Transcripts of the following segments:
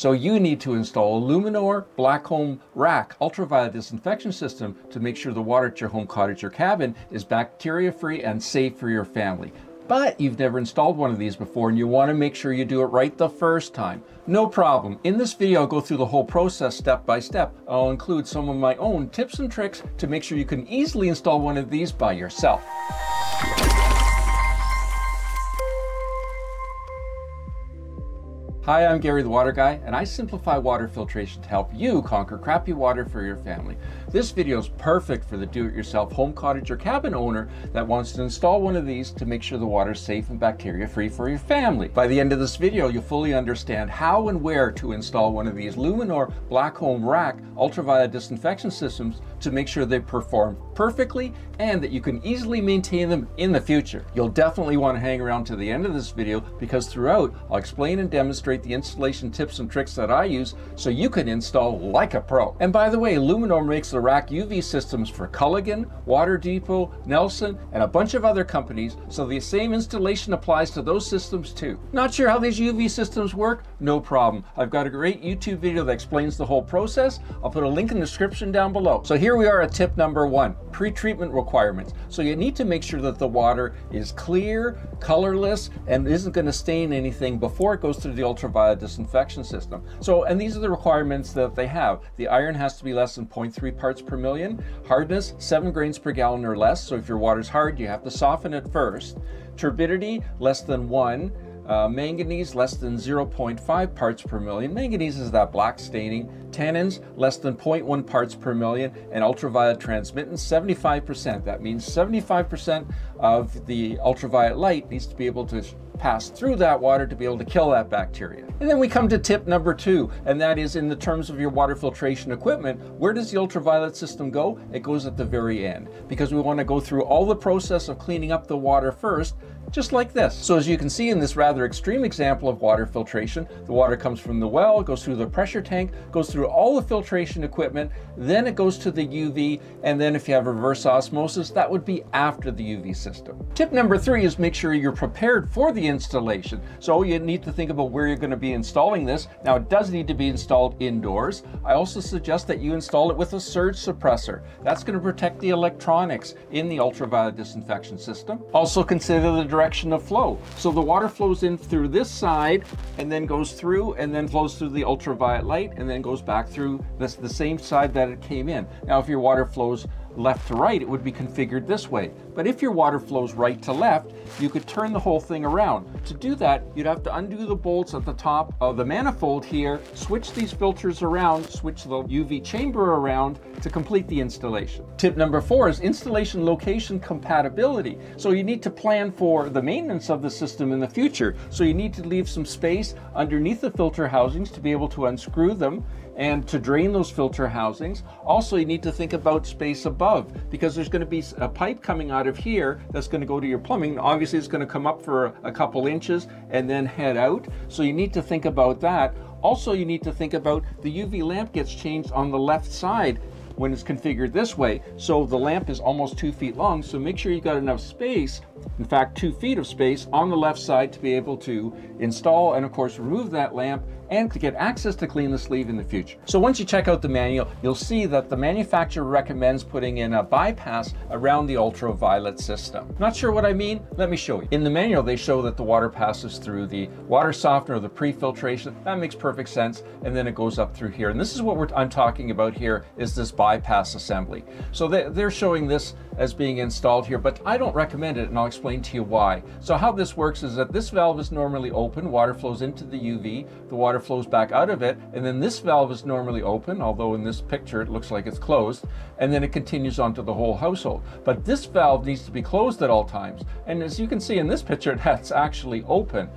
So you need to install Luminor Black Home Rack Ultraviolet Disinfection System to make sure the water at your home, cottage, or cabin is bacteria-free and safe for your family. But you've never installed one of these before and you want to make sure you do it right the first time. No problem. In this video, I'll go through the whole process step by step. I'll include some of my own tips and tricks to make sure you can easily install one of these by yourself. Hi, I'm Gary the Water Guy, and I simplify water filtration to help you conquer crappy water for your family. This video is perfect for the do-it-yourself home, cottage, or cabin owner that wants to install one of these to make sure the water is safe and bacteria-free for your family. By the end of this video, you'll fully understand how and where to install one of these Luminor Black Home Rack Ultraviolet Disinfection Systems to make sure they perform perfectly and that you can easily maintain them in the future. You'll definitely want to hang around to the end of this video because throughout, I'll explain and demonstrate the installation tips and tricks that I use so you can install like a pro. And by the way, Luminor makes the rack UV systems for Culligan, Water Depot, Nelson, and a bunch of other companies, so the same installation applies to those systems too. Not sure how these UV systems work? No problem. I've got a great YouTube video that explains the whole process. I'll put a link in the description down below. So here we are at tip number one, pre-treatment requirements. So you need to make sure that the water is clear, colorless, and isn't going to stain anything before it goes through the ultraviolet disinfection system. So, and these are the requirements that they have. The iron has to be less than 0.3 parts per million, hardness 7 grains per gallon or less. So if your water's hard, you have to soften it first. Turbidity less than 1. Manganese less than 0.5 parts per million. Manganese is that black staining. Tannins less than 0.1 parts per million, and ultraviolet transmittance 75%. That means 75% of the ultraviolet light needs to be able to pass through that water to be able to kill that bacteria. And then we come to tip number two, and that is in the terms of your water filtration equipment, where does the ultraviolet system go? It goes at the very end, because we want to go through all the process of cleaning up the water first, just like this. So as you can see in this rather extreme example of water filtration, the water comes from the well, goes through the pressure tank, goes through all the filtration equipment, then it goes to the UV, and then if you have reverse osmosis, that would be after the UV system. Tip number three is make sure you're prepared for the installation. So you need to think about where you're going to be installing this. Now it does need to be installed indoors. I also suggest that you install it with a surge suppressor. That's going to protect the electronics in the ultraviolet disinfection system. Also consider the direction of flow. So the water flows in through this side and then goes through and then flows through the ultraviolet light and then goes back through this, the same side that it came in. Now if your water flows left to right, it would be configured this way. But if your water flows right to left, you could turn the whole thing around. To do that, you'd have to undo the bolts at the top of the manifold here, switch these filters around, switch the UV chamber around to complete the installation. Tip number four is installation location compatibility. So you need to plan for the maintenance of the system in the future. So you need to leave some space underneath the filter housings to be able to unscrew them and to drain those filter housings. Also, you need to think about space above, because there's going to be a pipe coming out of here that's going to go to your plumbing. Obviously, it's going to come up for a couple inches and then head out. So you need to think about that. Also, you need to think about the UV lamp gets changed on the left side when it's configured this way. So the lamp is almost 2 feet long. So make sure you've got enough space, in fact, 2 feet of space on the left side to be able to install and of course remove that lamp and to get access to clean the sleeve in the future. So once you check out the manual, you'll see that the manufacturer recommends putting in a bypass around the ultraviolet system. Not sure what I mean? Let me show you. In the manual, they show that the water passes through the water softener or the pre-filtration. That makes perfect sense. And then it goes up through here. And this is what I'm talking about here is this bypass assembly. So they're showing this as being installed here, but I don't recommend it, and I'll explain to you why. So how this works is that this valve is normally open, water flows into the UV, the water flows back out of it, and then this valve is normally open, although in this picture it looks like it's closed, and then it continues onto the whole household. But this valve needs to be closed at all times, and as you can see in this picture, that's actually open.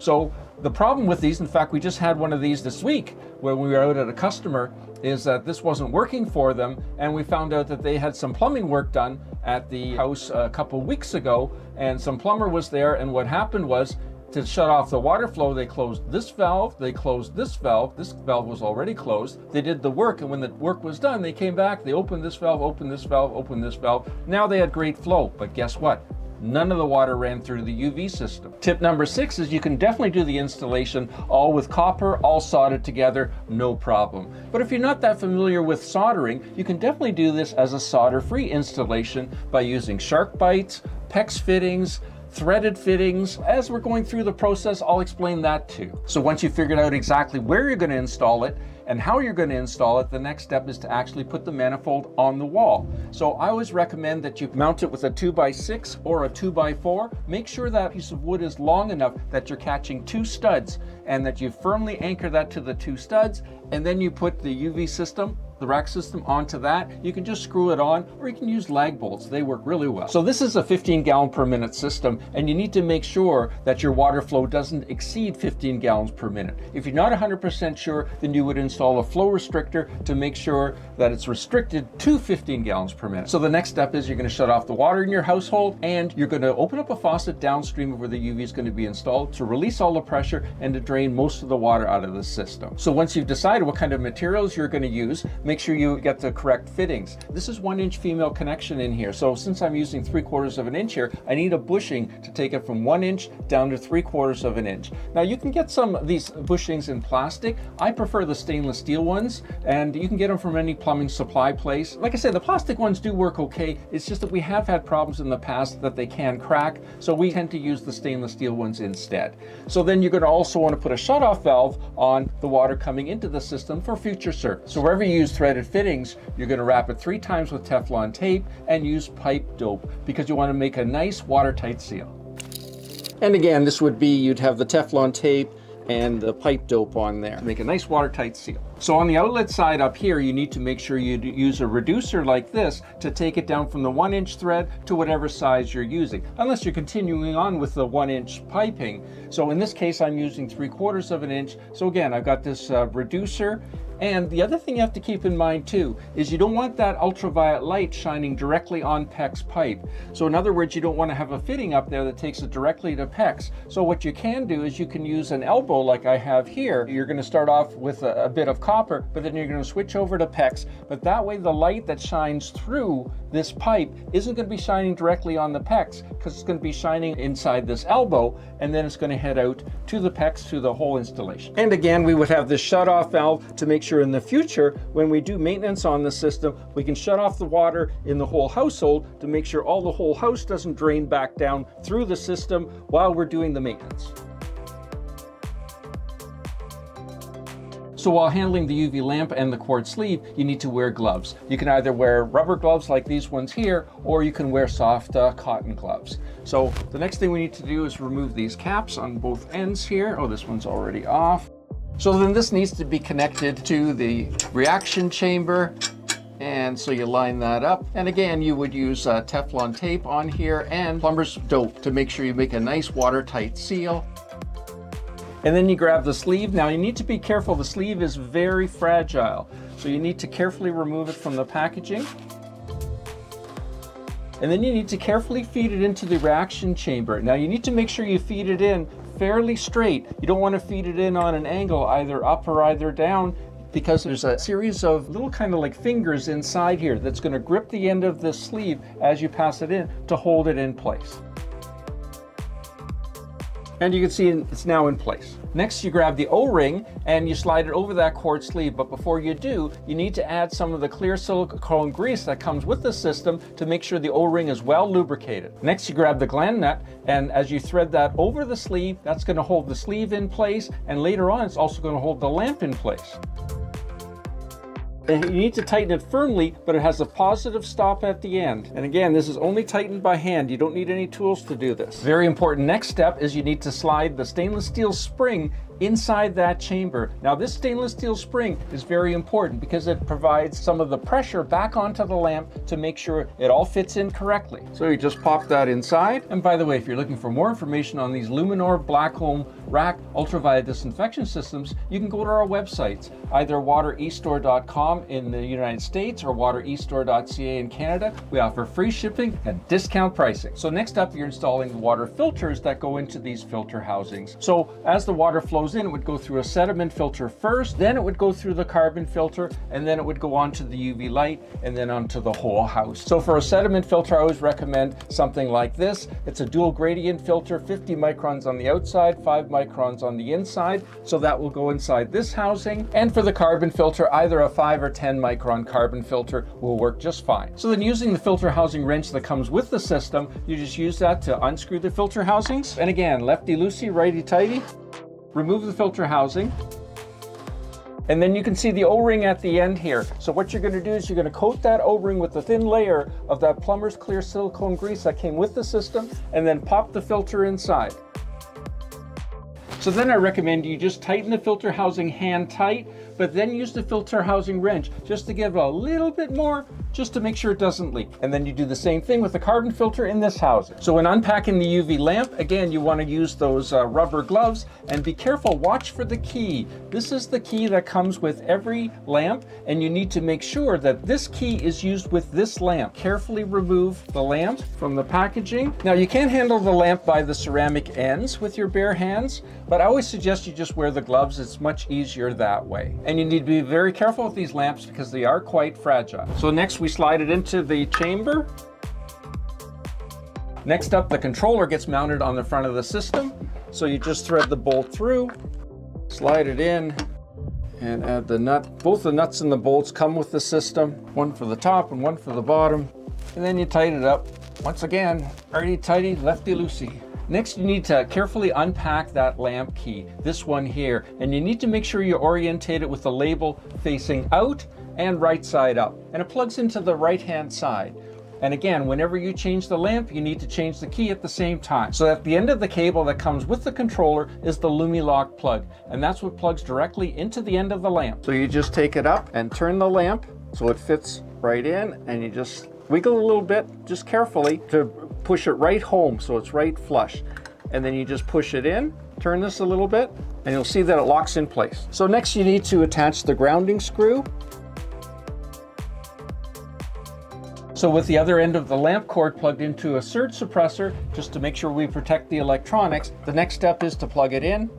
So the problem with these, in fact, we just had one of these this week when we were out at a customer, is that this wasn't working for them, and we found out that they had some plumbing work done at the house a couple weeks ago, and some plumber was there, and what happened was, to shut off the water flow, they closed this valve, they closed this valve was already closed, they did the work, and when the work was done, they came back, they opened this valve, opened this valve, opened this valve. Now they had great flow, but guess what? None of the water ran through the UV system. Tip number 6 is you can definitely do the installation all with copper, all soldered together, no problem. But if you're not that familiar with soldering, you can definitely do this as a solder-free installation by using Shark Bites, PEX fittings, threaded fittings. As we're going through the process, I'll explain that too. So once you've figured out exactly where you're going to install it and how you're going to install it, the next step is to actually put the manifold on the wall. So I always recommend that you mount it with a 2x6 or a 2x4. Make sure that piece of wood is long enough that you're catching two studs and that you firmly anchor that to the two studs, and then you put the UV system, the rack system, onto that. You can just screw it on, or you can use lag bolts. They work really well. So this is a 15 gallon per minute system, and you need to make sure that your water flow doesn't exceed 15 gallons per minute. If you're not 100% sure, then you would install a flow restrictor to make sure that it's restricted to 15 gallons per minute. So the next step is you're going to shut off the water in your household, and you're going to open up a faucet downstream of where the UV is going to be installed to release all the pressure and to drain most of the water out of the system. So once you've decided what kind of materials you're going to use, make sure you get the correct fittings. This is 1-inch female connection in here. So since I'm using 3/4 of an inch here, I need a bushing to take it from 1 inch down to 3/4 of an inch. Now you can get some of these bushings in plastic. I prefer the stainless steel ones, and you can get them from any plumbing supply place. Like I said, the plastic ones do work okay. It's just that we have had problems in the past that they can crack. So we tend to use the stainless steel ones instead. So then you're going to also want to put a shutoff valve on the water coming into the system for future service. So wherever you use threaded fittings, you're going to wrap it 3 times with Teflon tape and use pipe dope, because you want to make a nice watertight seal. And again, this would be, you'd have the Teflon tape and the pipe dope on there to make a nice watertight seal. So on the outlet side up here, you need to make sure you use a reducer like this to take it down from the 1-inch thread to whatever size you're using, unless you're continuing on with the 1-inch piping. So in this case, I'm using 3/4 of an inch. So again, I've got this reducer. And the other thing you have to keep in mind too, is you don't want that ultraviolet light shining directly on PEX pipe. So in other words, you don't want to have a fitting up there that takes it directly to PEX. So what you can do is you can use an elbow like I have here. You're going to start off with a bit of copper, but then you're going to switch over to PEX. But that way the light that shines through this pipe isn't going to be shining directly on the PEX, because it's going to be shining inside this elbow, and then it's going to head out to the PEX through the whole installation. And again, we would have this shutoff valve to make sure in the future when we do maintenance on the system, we can shut off the water in the whole household to make sure all the whole house doesn't drain back down through the system while we're doing the maintenance. So while handling the UV lamp and the quart sleeve, you need to wear gloves. You can either wear rubber gloves like these ones here, or you can wear soft cotton gloves. So the next thing we need to do is remove these caps on both ends here. Oh, this one's already off. So then this needs to be connected to the reaction chamber. And so you line that up. And again, you would use Teflon tape on here and plumber's dope to make sure you make a nice watertight seal. And then you grab the sleeve. Now you need to be careful. The sleeve is very fragile. So you need to carefully remove it from the packaging. And then you need to carefully feed it into the reaction chamber. Now you need to make sure you feed it in fairly straight. You don't want to feed it in on an angle, either up or either down, because there's a series of little kind of like fingers inside here that's going to grip the end of this sleeve as you pass it in to hold it in place. And you can see it's now in place. Next, you grab the O-ring and you slide it over that quart sleeve. But before you do, you need to add some of the clear silicone grease that comes with the system to make sure the O-ring is well lubricated. Next, you grab the gland nut, and as you thread that over the sleeve, that's going to hold the sleeve in place. And later on, it's also going to hold the lamp in place. And you need to tighten it firmly, but it has a positive stop at the end. And again, this is only tightened by hand. You don't need any tools to do this. Very important next step is you need to slide the stainless steel spring inside that chamber. Now this stainless steel spring is very important because it provides some of the pressure back onto the lamp to make sure it all fits in correctly. So you just pop that inside. And by the way, if you're looking for more information on these Luminor Black Home Rack Ultraviolet Disinfection Systems, you can go to our websites, either waterestore.com in the United States or waterestore.ca in Canada. We offer free shipping and discount pricing. So next up, you're installing the water filters that go into these filter housings. So as the water flows goes in, it would go through a sediment filter first, then it would go through the carbon filter, and then it would go onto the UV light, and then onto the whole house. So for a sediment filter, I always recommend something like this. It's a dual gradient filter, 50 microns on the outside, 5 microns on the inside. So that will go inside this housing. And for the carbon filter, either a 5 or 10 micron carbon filter will work just fine. So then using the filter housing wrench that comes with the system, you just use that to unscrew the filter housings. And again, lefty loosey, righty tighty. Remove the filter housing. And then you can see the O-ring at the end here. So what you're gonna do is you're gonna coat that O-ring with a thin layer of that plumber's clear silicone grease that came with the system, and then pop the filter inside. So then I recommend you just tighten the filter housing hand tight, but then use the filter housing wrench just to give it a little bit more, just to make sure it doesn't leak. And then you do the same thing with the carbon filter in this housing. So when unpacking the UV lamp, again, you want to use those rubber gloves, and be careful, watch for the key. This is the key that comes with every lamp, and you need to make sure that this key is used with this lamp. Carefully remove the lamp from the packaging. Now you can't handle the lamp by the ceramic ends with your bare hands, but I always suggest you just wear the gloves. It's much easier that way. And you need to be very careful with these lamps because they are quite fragile. So next we slide it into the chamber. Next up, the controller gets mounted on the front of the system. So you just thread the bolt through, slide it in, and add the nut. Both the nuts and the bolts come with the system, one for the top and one for the bottom. And then you tighten it up. Once again, righty-tighty, lefty-loosey. Next, you need to carefully unpack that lamp key, this one here, and you need to make sure you orientate it with the label facing out and right side up. And it plugs into the right-hand side. And again, whenever you change the lamp, you need to change the key at the same time. So at the end of the cable that comes with the controller is the LumiLock plug, and that's what plugs directly into the end of the lamp. So you just take it up and turn the lamp so it fits right in, and you just wiggle a little bit, just carefully, to push it right home so it's right flush. And then you just push it in, turn this a little bit, and you'll see that it locks in place. So next you need to attach the grounding screw. So with the other end of the lamp cord plugged into a surge suppressor, just to make sure we protect the electronics, the next step is to plug it in,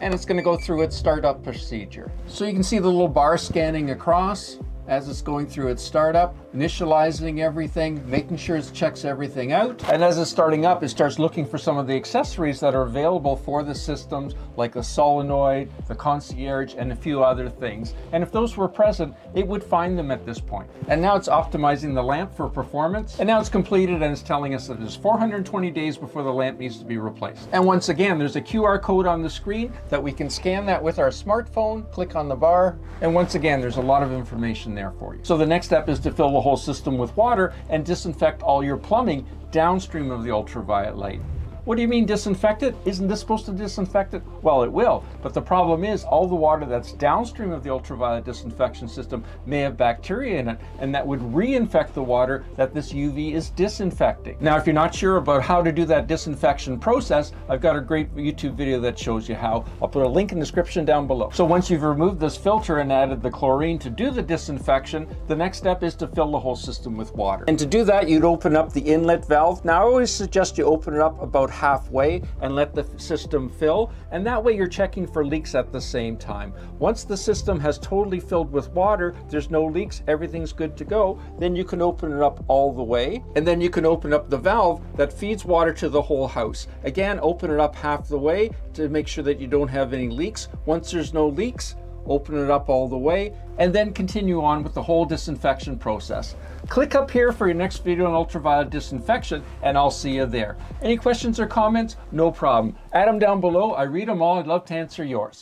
and it's going to go through its startup procedure. So you can see the little bar scanning across as it's going through its startup, initializing everything, making sure it checks everything out. And as it's starting up, it starts looking for some of the accessories that are available for the systems, like the solenoid, the concierge, and a few other things. And if those were present, it would find them at this point. And now it's optimizing the lamp for performance. And now it's completed, and it's telling us that it's 420 days before the lamp needs to be replaced. And once again, there's a QR code on the screen that we can scan that with our smartphone, click on the bar. And once again, there's a lot of information there for you. So the next step is to fill the whole system with water and disinfect all your plumbing downstream of the ultraviolet light. What do you mean disinfect it? Isn't this supposed to disinfect it? Well, it will, but the problem is all the water that's downstream of the ultraviolet disinfection system may have bacteria in it, and that would reinfect the water that this UV is disinfecting. Now, if you're not sure about how to do that disinfection process, I've got a great YouTube video that shows you how. I'll put a link in the description down below. So once you've removed this filter and added the chlorine to do the disinfection, the next step is to fill the whole system with water. And to do that, you'd open up the inlet valve. Now, I always suggest you open it up about halfway and let the system fill, and that way you're checking for leaks at the same time. Once the system has totally filled with water, there's no leaks, everything's good to go, then you can open it up all the way, and then you can open up the valve that feeds water to the whole house. Again, open it up half the way to make sure that you don't have any leaks. Once there's no leaks, open it up all the way, and then continue on with the whole disinfection process. Click up here for your next video on ultraviolet disinfection, and I'll see you there. Any questions or comments? No problem. Add them down below. I read them all. I'd love to answer yours.